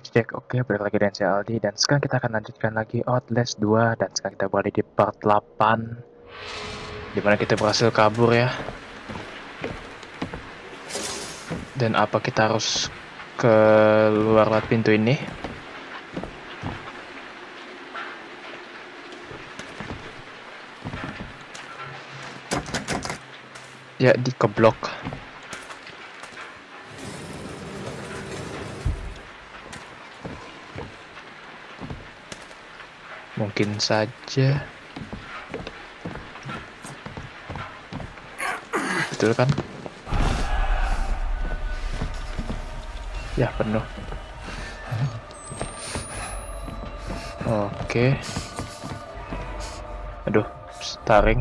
Fix check, oke, balik lagi dengan CLD. Dan sekarang kita akan lanjutkan lagi Outlast 2. Dan sekarang kita balik di part 8, dimana kita berhasil kabur ya. Dan apa kita harus keluar lewat pintu ini? Ya, dikeblok. Mungkin saja betul kan? Ya, penuh. Oke. Aduh, staring.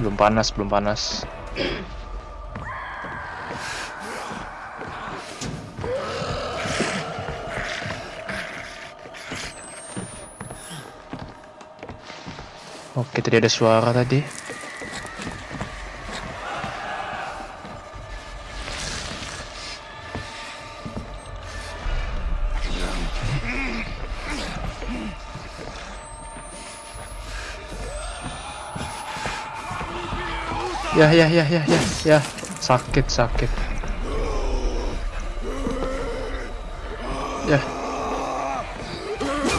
Belum panas. Oke, tadi ada suara tadi. Ya. Sakit.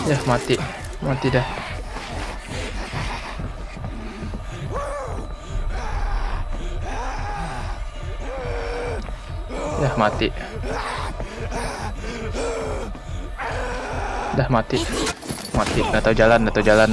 Ya, mati dah. Mati. Nggak tahu jalan.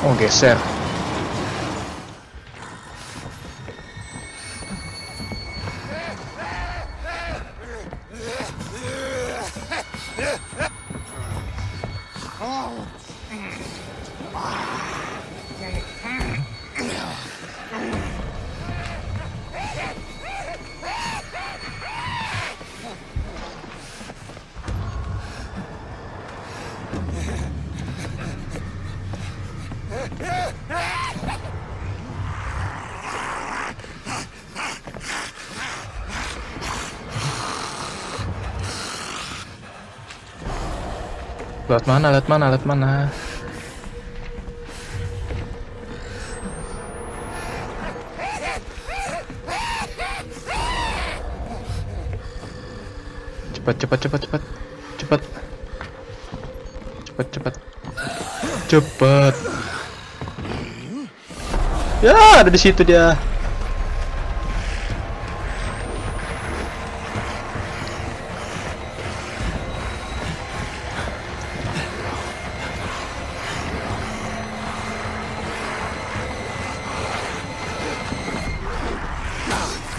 Oh, geser. Lewat mana? Cepat. Ya, ada di situ dia.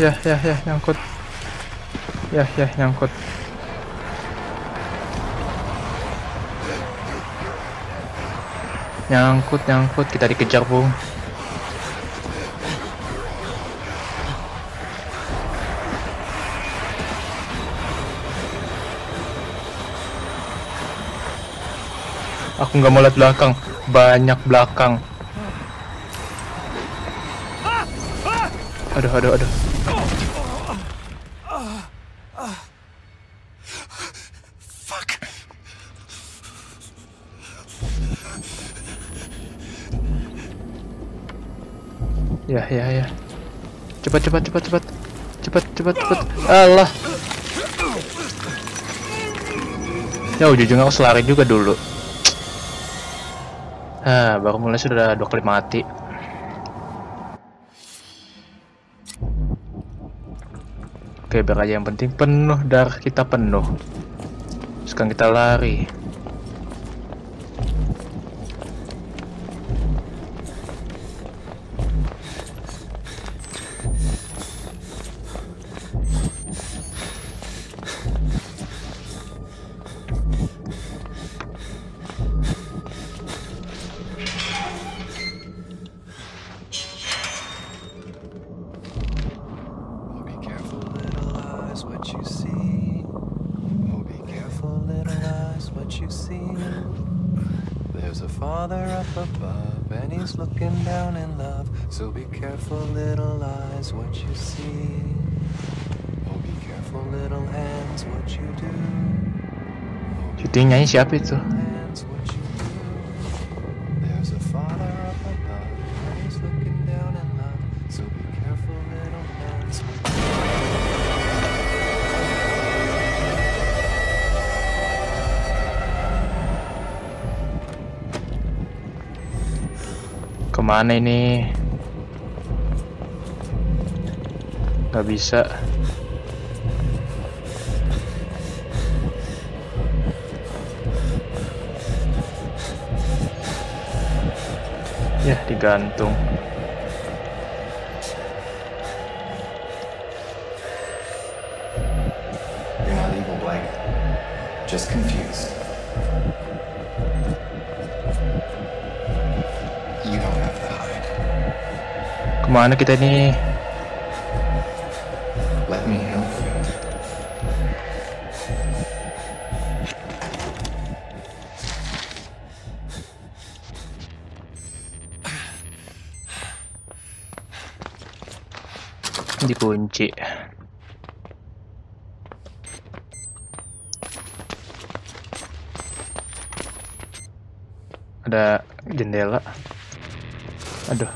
Ya, nyangkut. Ya, nyangkut. Nyangkut, kita dikejar, Bung. Aku nggak mau lihat belakang, banyak belakang. Aduh. Ya. Cepat. Allah. Ya, ujung-ujungnya aku selari juga dulu. Nah, baru mulai sudah 2 kali mati. Oke, biar aja yang penting penuh, darah kita penuh. Sekarang kita lari. eyes, what you see. Oh, be careful, little eyes, what you see. There's a father up above, and he's looking down in love. So be careful, little eyes, what you see. Oh, be careful, little hands, what you do. Itu nyanyi siapa itu? Kemana ini? Gak bisa. Ya, digantung. You're not evil, Blake. Just confused. You don't have to hide. Kemana kita nih? Let me help you. Dikunci. Ada jendela. Aduh.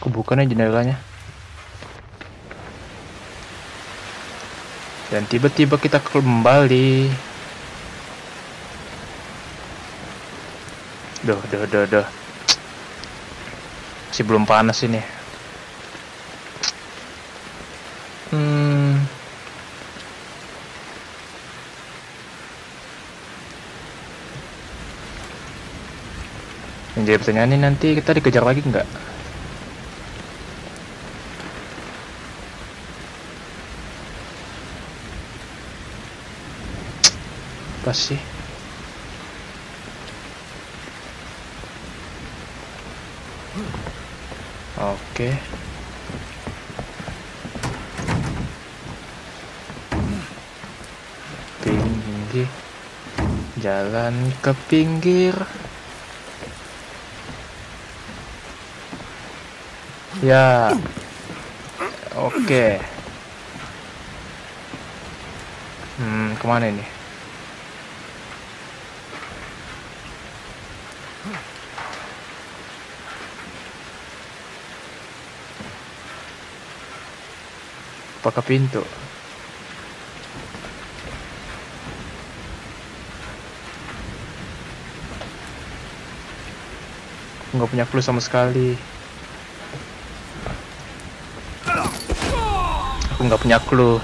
Kebukaannya jendelanya. Dan tiba-tiba kita kembali. Duh. Masih belum panas ini. Jadi pertanyaan ini nanti kita dikejar lagi nggak? Apa sih? Oke. Tinggi. Jalan ke pinggir. Ya. Oke. Kemana ini? Apakah pintu? Nggak punya clue sama sekali. Aku nggak punya clue.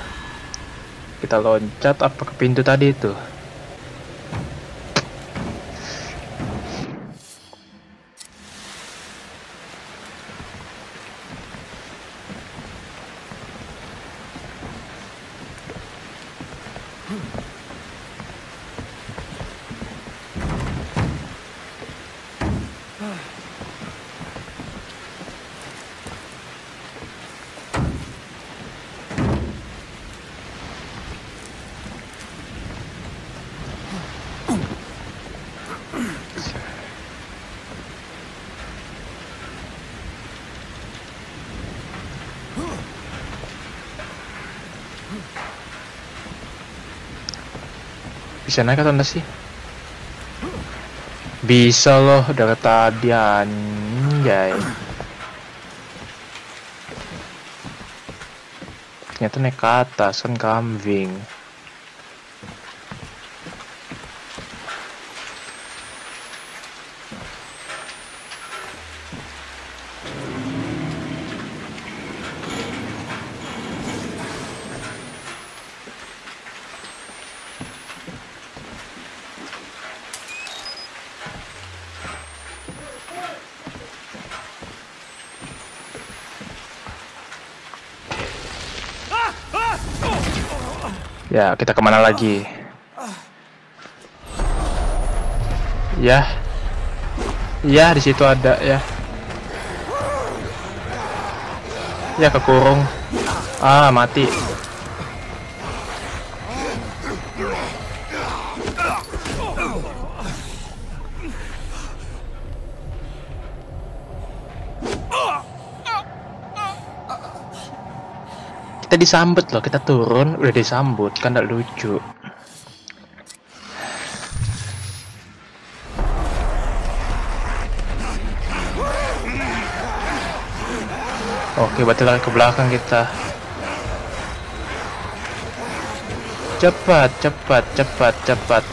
Kita loncat apa ke pintu tadi itu? Bisa naik atau enggak sih? Bisa loh, dari tadi anjay. Ternyata naik ke atas, kan kambing. Ya, kita kemana lagi? Ya. Ya, di situ ada ya. Ya, kekurung. Ah, mati. Kita disambut loh, kita turun udah disambut, kan gak lucu. Oke, berarti lari ke belakang kita. Cepat, cepat, cepat, cepat.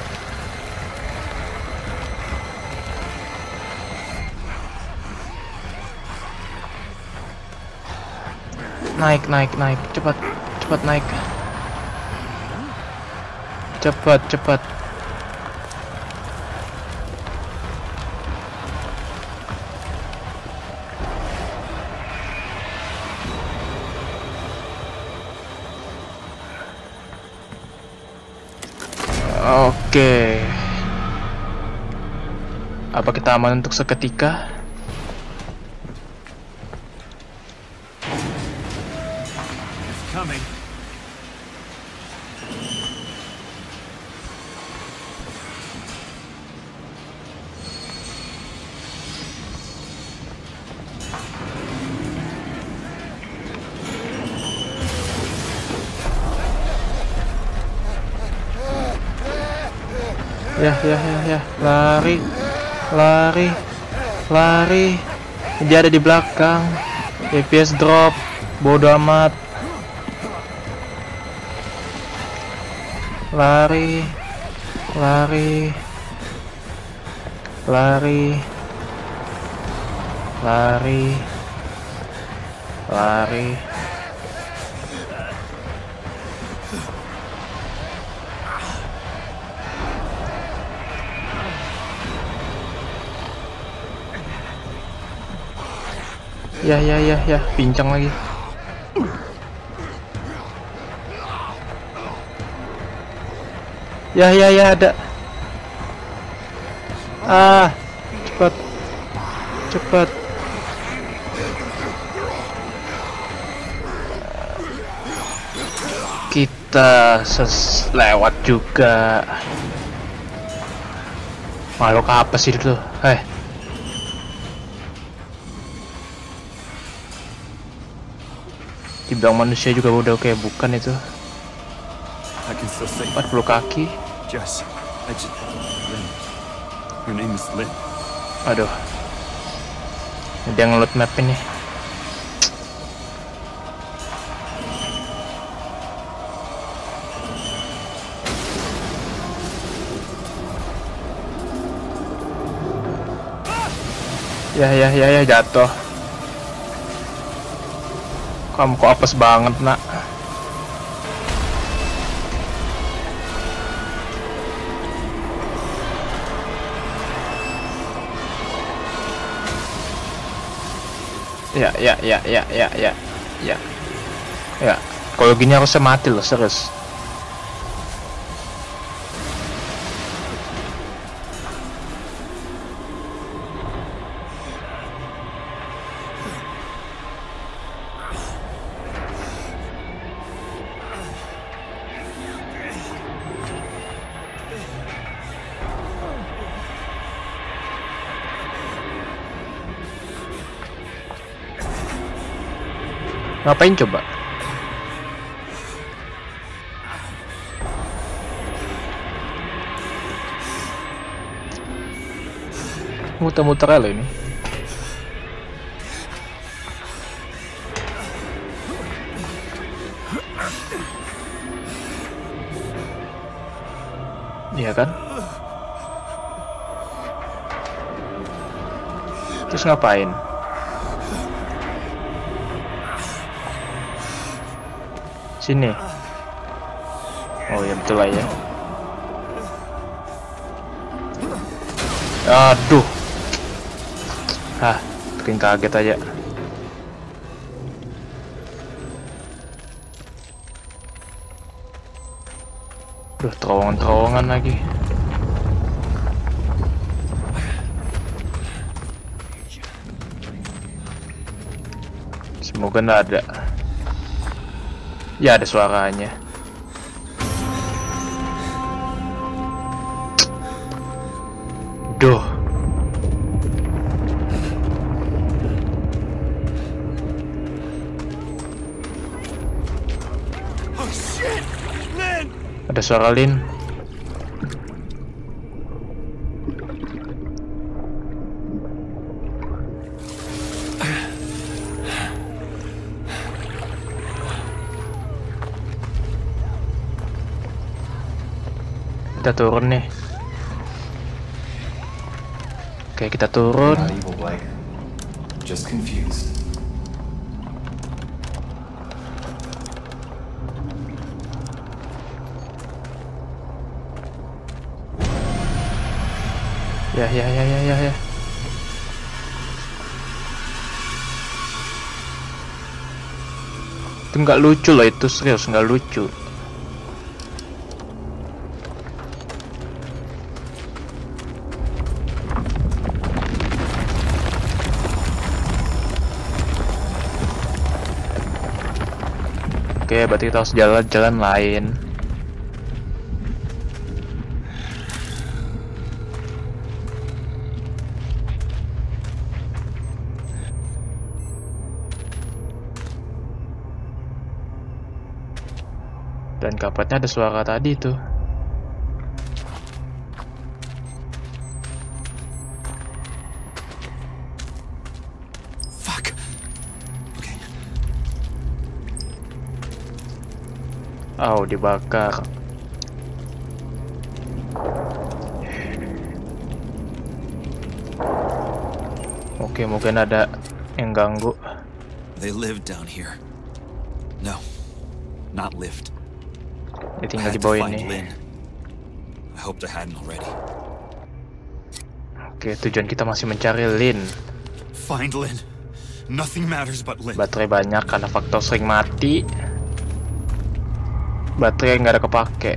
Naik, naik, naik, cepat, cepat naik, cepat, cepat. Oke, apa kita aman untuk seketika? Ya, ya, ya, ya, lari, lari, lari. Dia ada di belakang. EPS drop, bodo amat. Lari, lari, lari, lari, lari. Ya, ya, ya, ya, pincang lagi. Ya, ya, ya, ada. Ah, cepat, cepat. Kita lewat juga. Makhluk apa sih itu? Hei. Dibilang manusia juga udah oke, bukan itu. 40 kaki. Jess, Lynn. Your name is Lynn. Aduh. Dia ngeload map ini. Ya, ya, ya, ya, jatuh. Kamu kok apes banget, nak? Ya, ya, ya, ya, ya, ya, ya. Ya, kalau gini harusnya mati loh, serius. Ngapain coba? Muter-muter aja ini. Iya kan? Terus ngapain? Sini. Oh ya, betul lah ya. Aduh. Hah, bikin kaget aja. Duh, terowongan-terowongan lagi. Semoga nggak ada. Ya, ada suaranya. Duh. Ada suara Lynn. Kita turun nih. Oke, kita turun. Just confused. Ya. Itu nggak lucu loh, itu serius nggak lucu. Oke, berarti kita harus jalan-jalan lain. Dan kapatnya ada suara tadi tuh. Fuck. Okay. Oh, dibakar. Oke, mungkin ada yang ganggu. They lived down here. No, not lived. I had to find Lynn. I hoped I hadn't already. Okay, tujuan kita masih mencari Lynn. Find Lynn. Nothing matters but Lynn. Baterai banyak karena faktor sering mati. Baterai nggak ada kepake.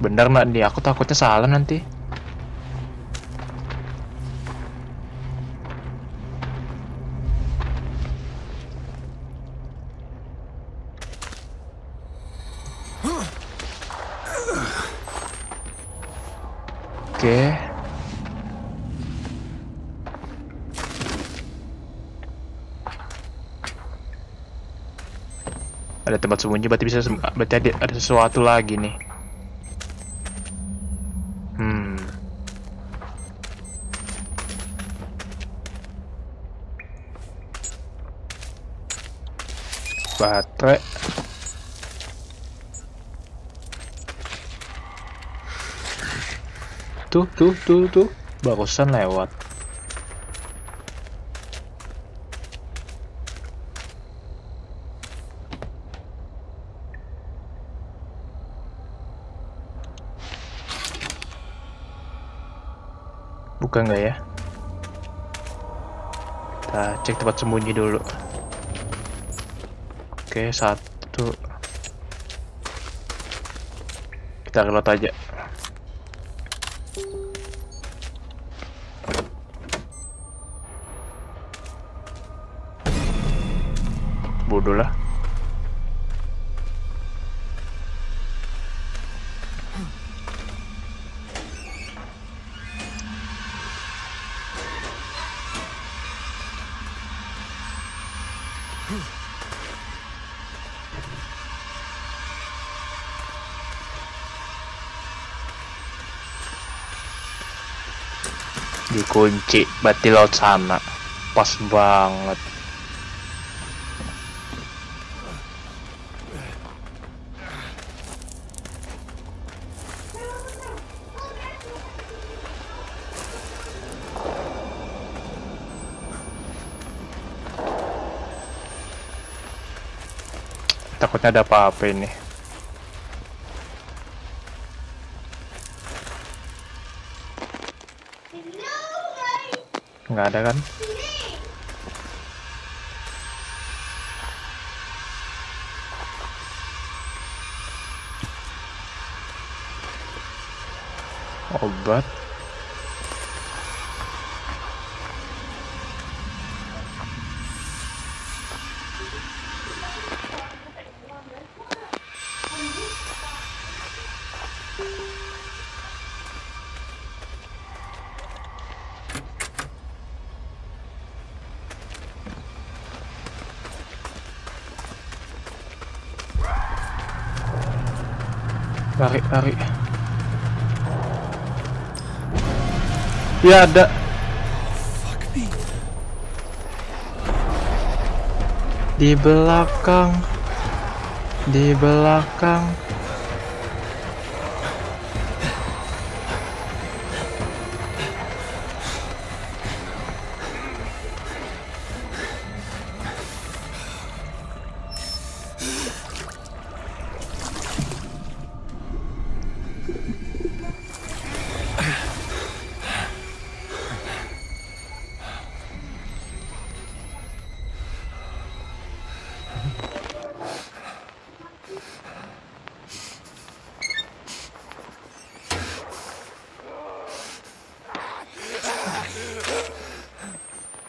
Bener nggak nih? Aku takutnya salah nanti. Oke. Ada tempat sembunyi, berarti bisa berarti ada sesuatu lagi nih. Baterai. Tuh, barusan lewat. Buka nggak ya? Kita cek tempat sembunyi dulu. Oke, satu. Kita reload aja. Bodoh lah. Dikunci, berarti laut sana. Pas banget. Takutnya ada apa-apa ini. Nggak ada kan? Obat. Lari. Ya ada. Di belakang.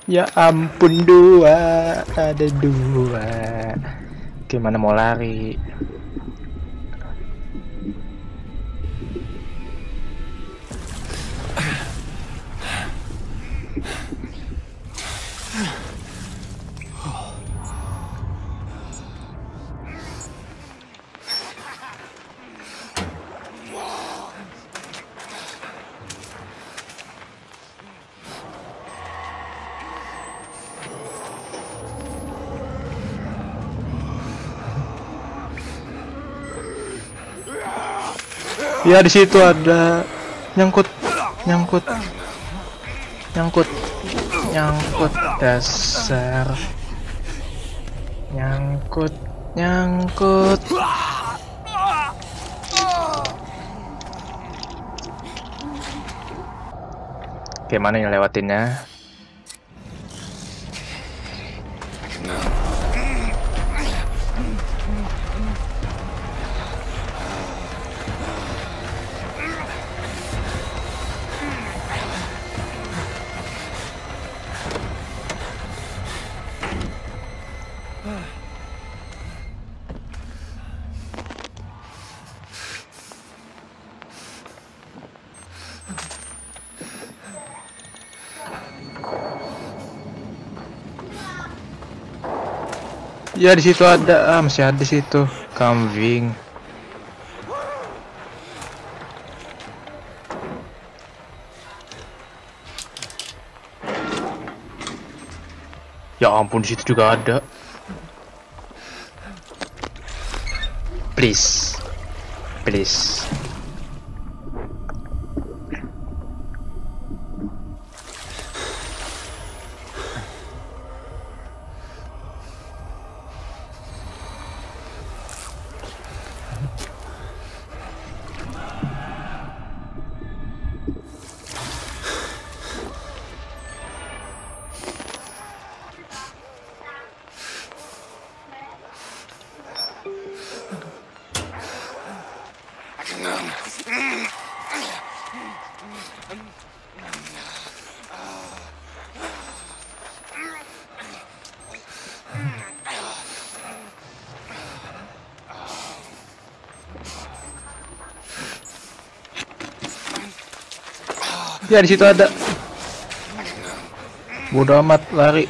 Ya ampun, ada dua. Gimana mau lari? Ya di situ ada nyangkut dasar nyangkut. Gimana yang lewatinnya? Ya di situ ada, masih ada di situ kambing. Ya ampun, di situ juga ada. Please. Ya di situ ada. Bodoh amat lari.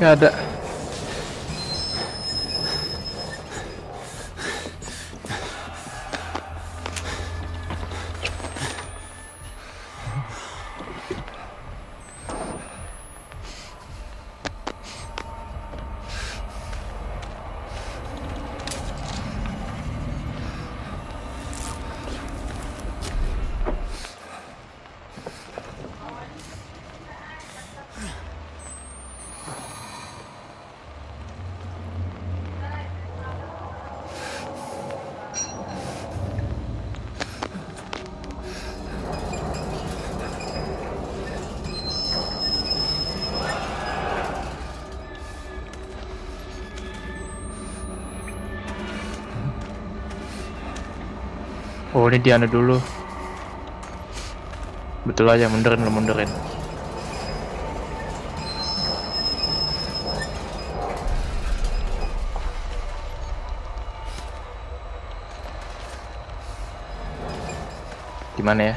Nggak ada. Oh, ini Diana dulu. Betul aja, mundurin lo, mundurin. Gimana ya?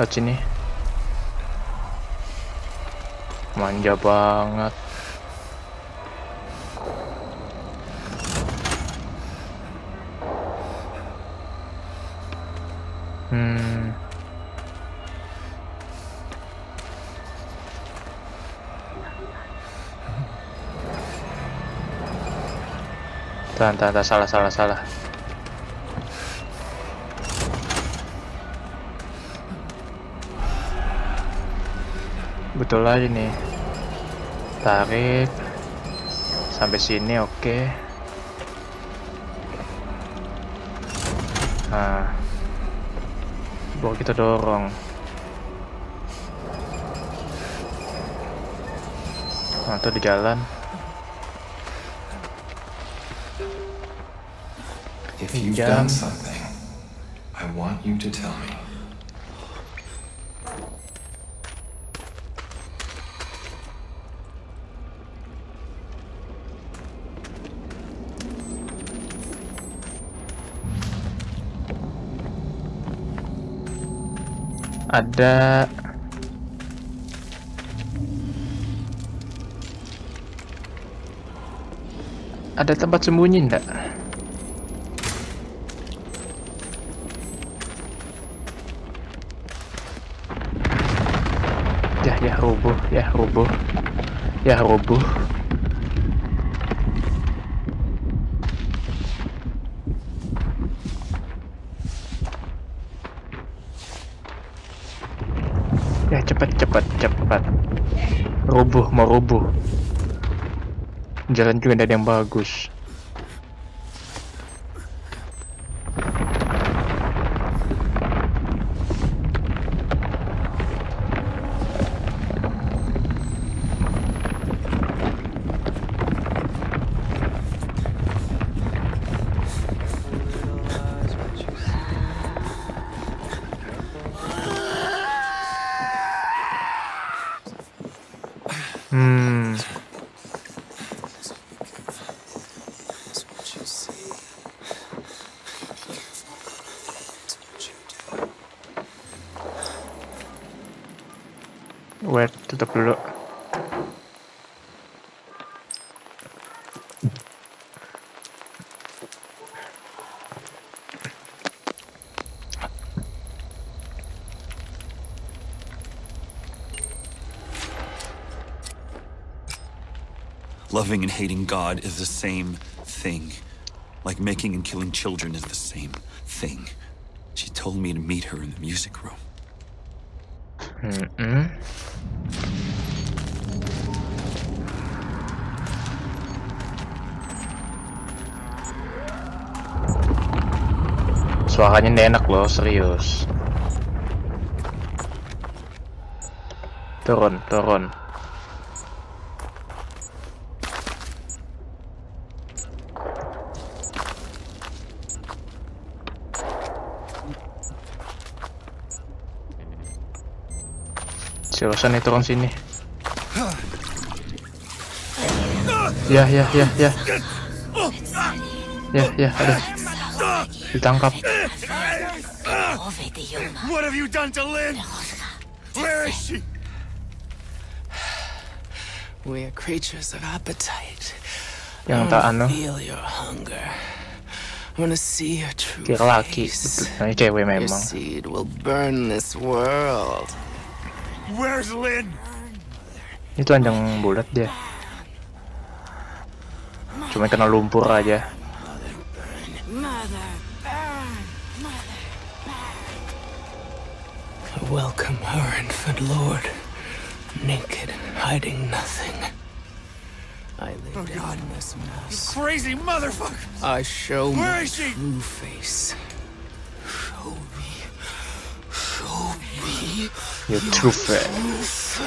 Lihat sini. Manja banget. Tahan, salah. Betul aja nih. Tarik sampai sini, oke. Nah, baru kita dorong. Nah, itu di jalan. If you've done something, I want you to tell me. Ada tempat sembunyi enggak? Ya roboh. Ya cepat. Roboh, mau roboh. Jalan juga ada yang bagus. Wait, tutup dulu. Loving and hating God is the same thing. Like making and killing children is the same thing. She told me to meet her in the music room. Suaranya nggak enak loh, serius. Turun. Silakan nih, turun sini. Ya, ada. Ditangkap. What have you done to Lynn? Where is she? We are creatures of appetite. Yang tak anu. Kira laki, ini cewek memang. Where's Lynn? Itu anjing bulat dia. Cuma kena lumpur aja. Welcome her infant lord, naked and hiding nothing. I lay down in this mess. You crazy motherfucker! I show my true face. Show me your true face.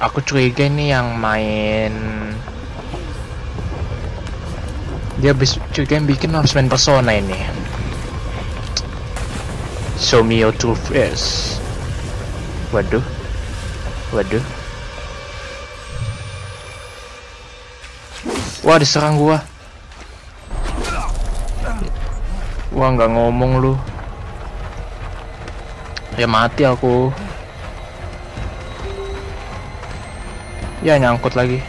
Aku curiga nih yang main Dia juga yang bikin harus main Persona ini. Show me your true face. Waduh, waduh. Wah, diserang gua. Wah, nggak ngomong lu. Ya mati aku. Ya nyangkut lagi.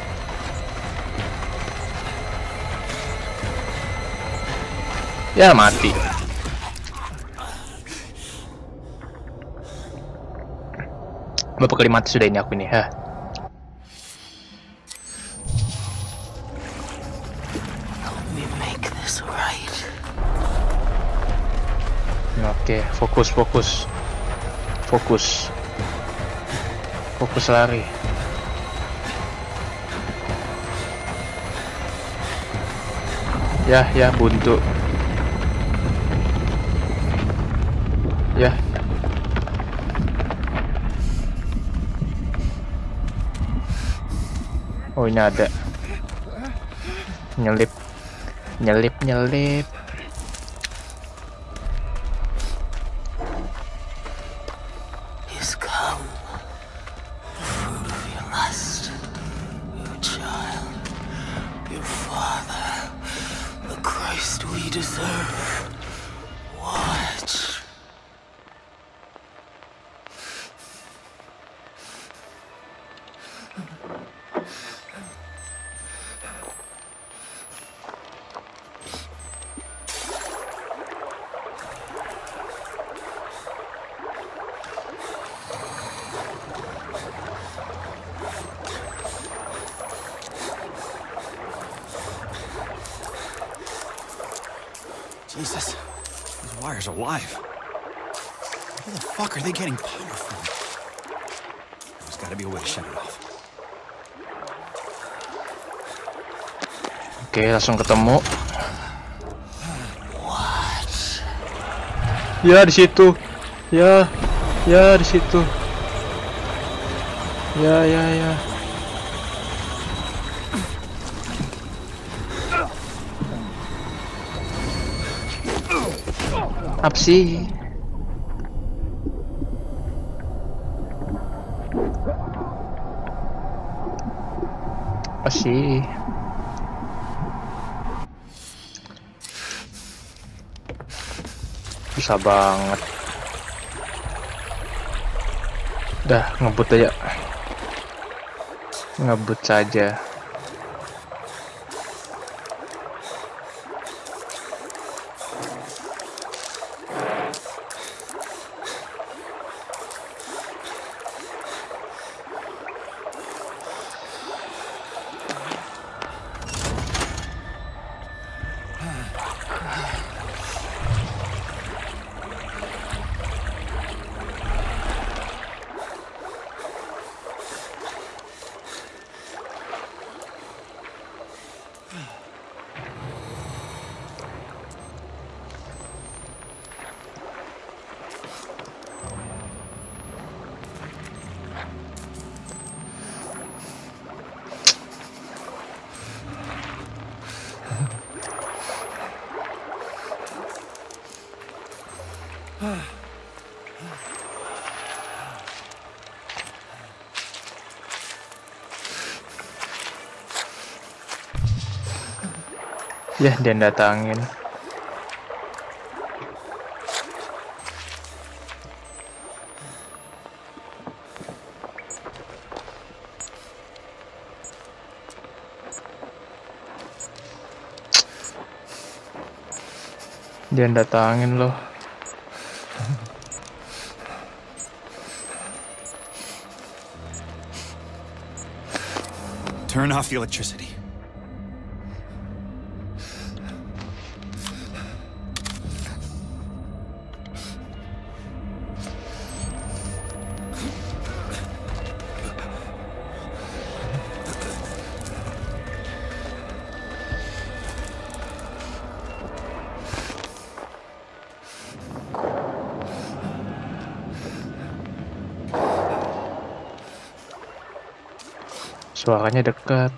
Ya mati. Bapak kali mati sudah ini aku ini, ha. Oke, fokus lari. Ya, ya buntu. Ya. Oh, ini ada. Nyelip. Nyelip. Jesus, those wires are alive. Where the fuck are they getting power from? There's gotta be a way to shut it off. Oke, langsung ketemu. What? Ya di situ. Ya di situ. Ya. Apa sih? Susah banget. Dah, ngebut aja. Ngebut saja. Ya, dan datangin. Loh. Turn off the electricity. Suaranya dekat.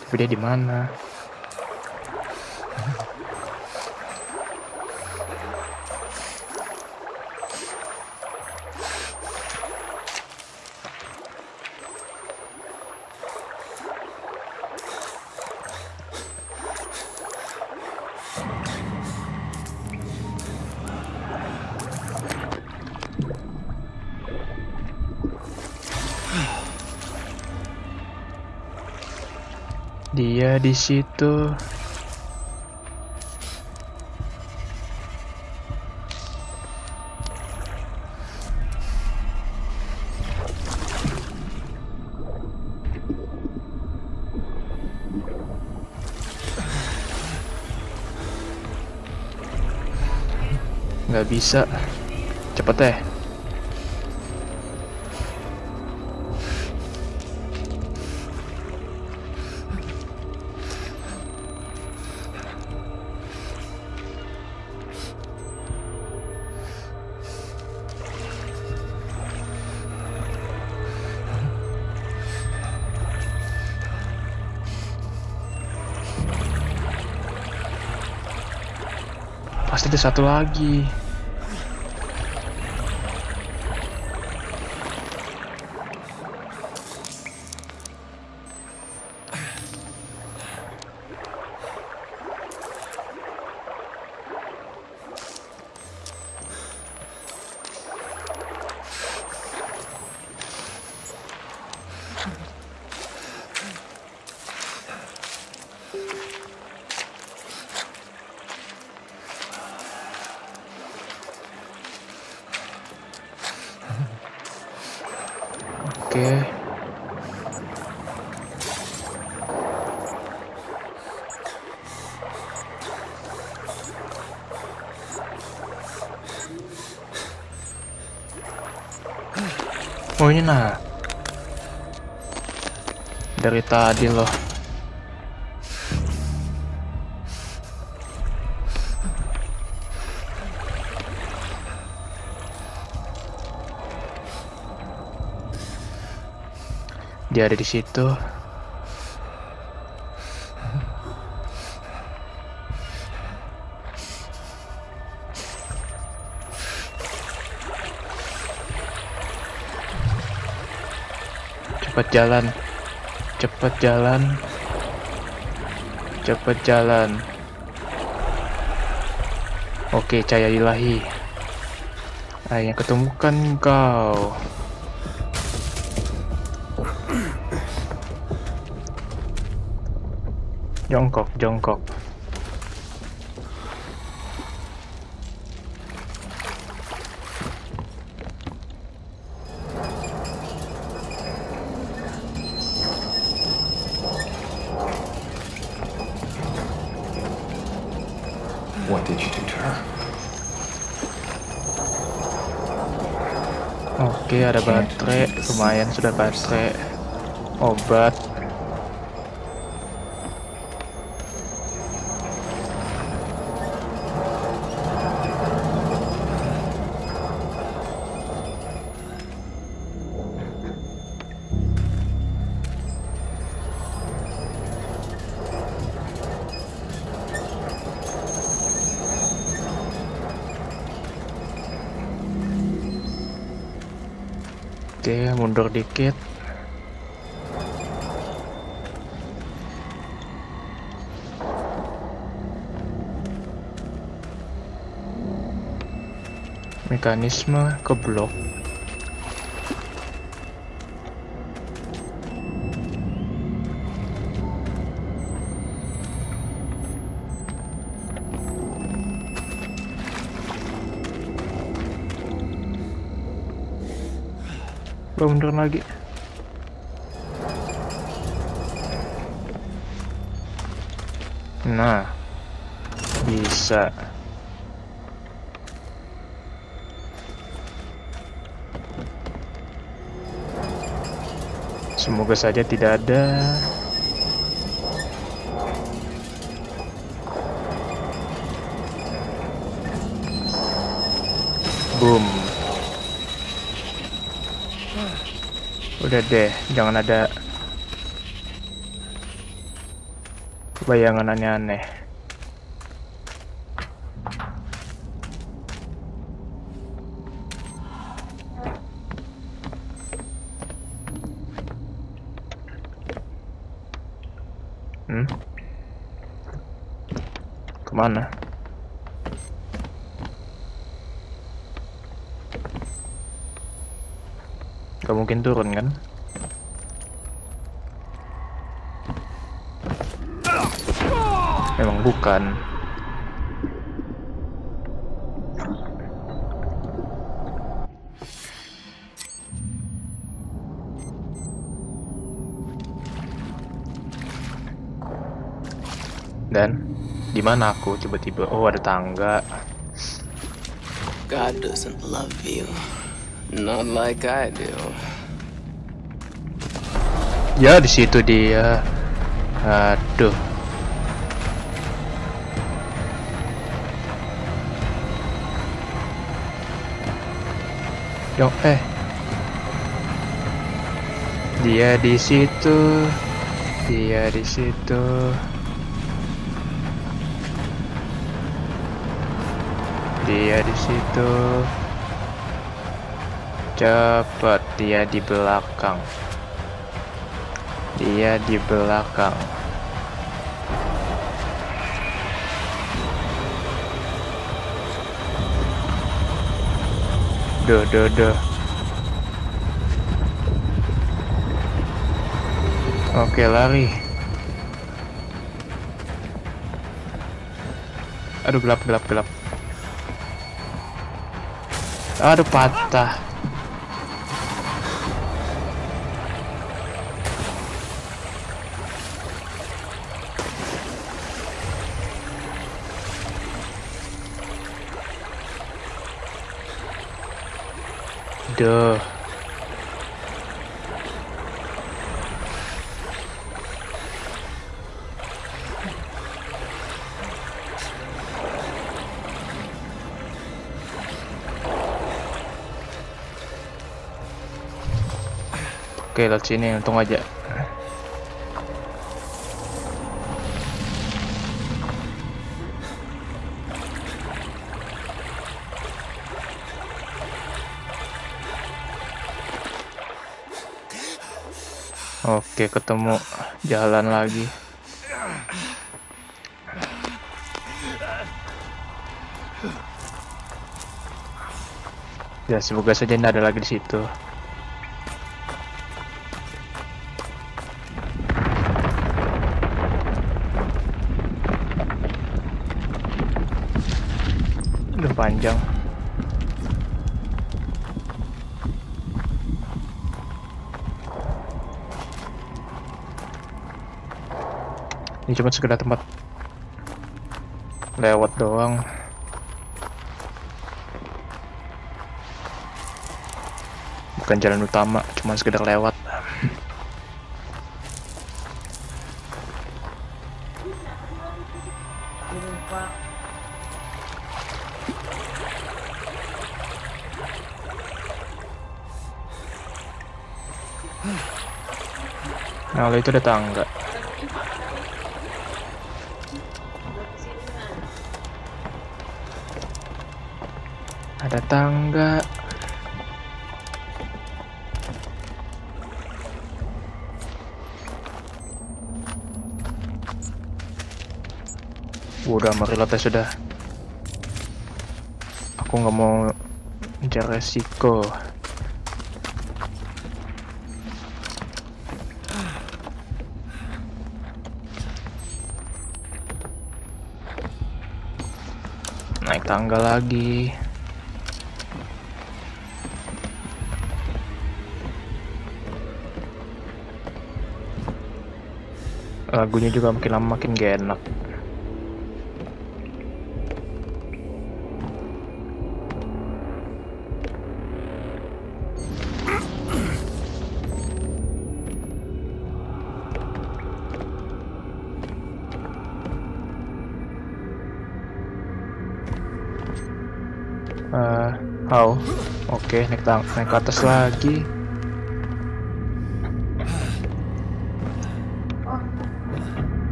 Tapi dia di mana? Dia di situ. Nggak bisa. Cepet deh. Pasti ada satu lagi. Oke. Oh ini nah. Dari tadi loh. Dia ada di situ. Cepat jalan. Cepat jalan. Cepat jalan. Oke, cahaya ilahi. Akhirnya ketemukan kau. Jongkok, jongkok. What did you do to her? Oke, ada baterai, lumayan sudah baterai. Obat. Oke, mundur dikit. Mekanisme keblok. Mundur lagi. Nah, bisa. Semoga saja tidak ada. Boom. Udah deh, jangan ada bayangan aneh-aneh. Kemana? Gak mungkin turun kan? yang bukan. Dan dimana aku tiba-tiba, oh ada tangga. God doesn't love you, not like I do. Ya di situ dia, aduh. Yo dia di situ, dia di situ. Dia di situ, cepat dia di belakang, dia di belakang. Duh. Oke, lari. Aduh, gelap. Aduh, patah. Duh. Oke, lihat sini, untung aja. Oke, ketemu jalan lagi. Ya, semoga saja tidak ada lagi di situ. Panjang. Ini cuma sekedar tempat lewat doang. Bukan jalan utama, cuma sekedar lewat. Nah, lalu itu ada tangga. Ada tangga. Udah, marilah sudah. Aku nggak mau mencari resiko. Naik tangga lagi. Lagunya juga makin lama makin gak enak. Oke, naik ke atas lagi.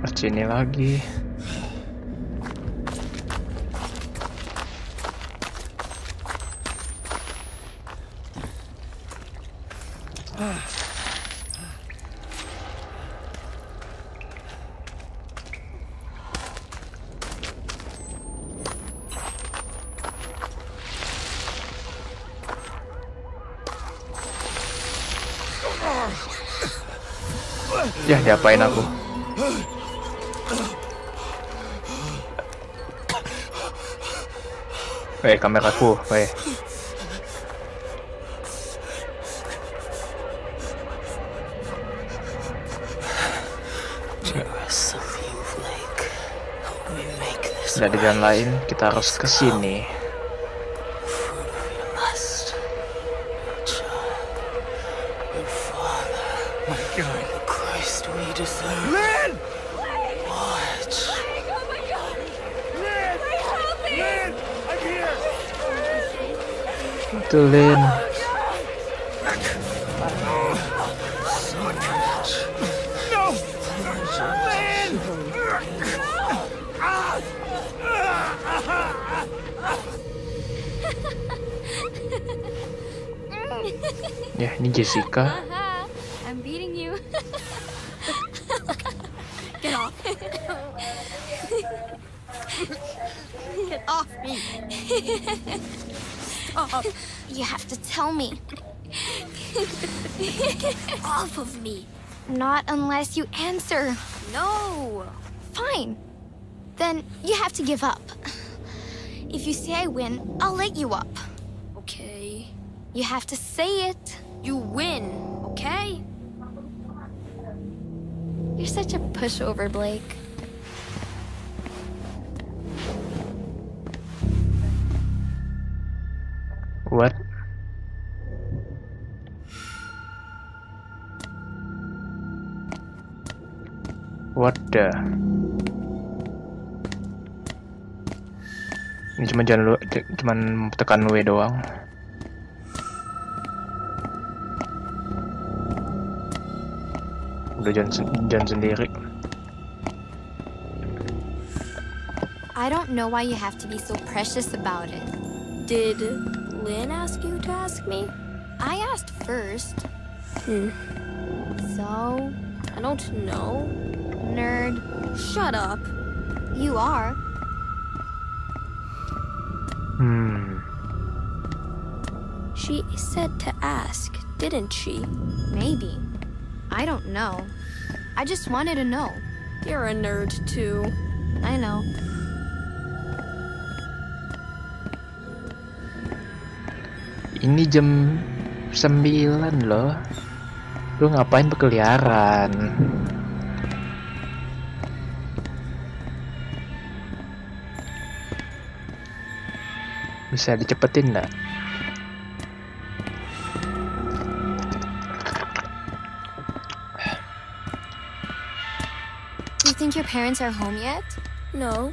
Ke sini lagi. Ya, diapain aku? Weh, kameraku, weh. Tidak ada jalan lain, kita harus ke sini. Lynn! Watch. Lynn! I'm here. Itu Lynn. Ya, ini Jessica. Oh, you have to tell me. Off of me. Not unless you answer. No. Fine. Then you have to give up. If you say I win, I'll let you up. Okay. You have to say it. You win, okay? You're such a pushover, Blake. What? What the? Ini cuma jalan lu, cuma tekan W doang. Udah jalan sendiri. I don't know why you have to be so precious about it. Did Lynn ask you to ask me? I asked first. So? I don't know. Nerd. Shut up. You are. She said to ask, didn't she? Maybe. I don't know. I just wanted to know. You're a nerd too. I know. Ini jam 9 loh. Lu ngapain berkeliaran? Bisa dicepetin nggak? You think your parents are home yet? No.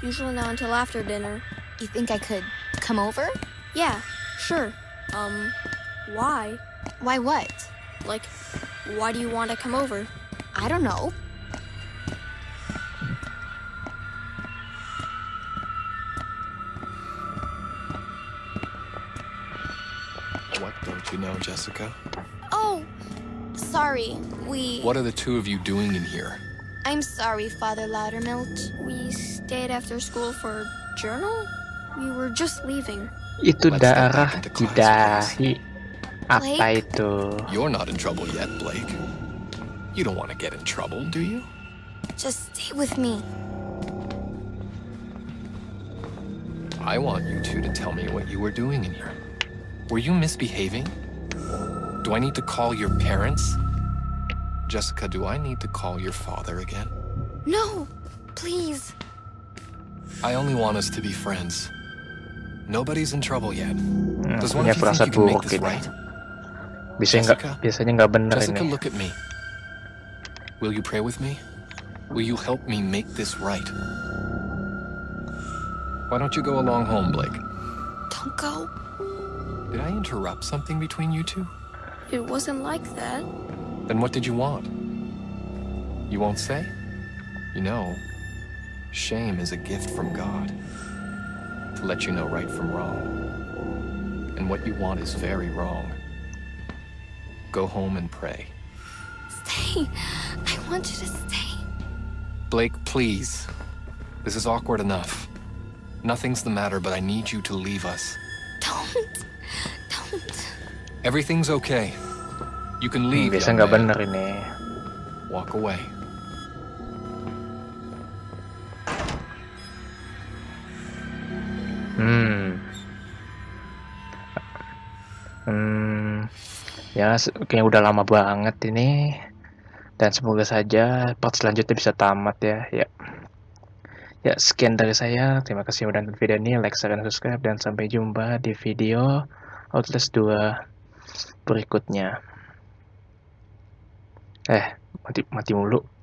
Usually not until after dinner. You think I could come over? Yeah, sure. Why? Why what? Like, why do you want to come over? I don't know. What don't you know, Jessica? Oh, sorry, we... What are the two of you doing in here? I'm sorry, Father Loudermilk. We stayed after school for a journal? We were just leaving. Itu darah di dahi. Apa itu? You're not in trouble yet, Blake. You don't want to get in trouble, do you? Just stay with me. I want you two to tell me what you were doing in here. Were you misbehaving? Do I need to call your parents? Jessica, do I need to call your father again? No, please. I only want us to be friends. Nobody's in trouble yet. Does one of you think you can make this right? Biasanya nggak bener ini. Jessica, look at me. Will you pray with me? Will you help me make this right? Why don't you go along home, Blake? Don't go. Did I interrupt something between you two? It wasn't like that. Then what did you want? You won't say? You know, shame is a gift from God. To let you know right from wrong. And what you want is very wrong. Go home and pray. Stay. I want you to stay. Blake, please. This is awkward enough. Nothing's the matter, but I need you to leave us. Don't. Don't. Everything's okay. You can leave. Biasa nggak bener ini. walk away. Ya, kayaknya udah lama banget ini. Dan semoga saja part selanjutnya bisa tamat ya. Ya, sekian dari saya. Terima kasih udah nonton video ini. Like, share, dan subscribe. Dan sampai jumpa di video Outlast 2 berikutnya. Mati mulu.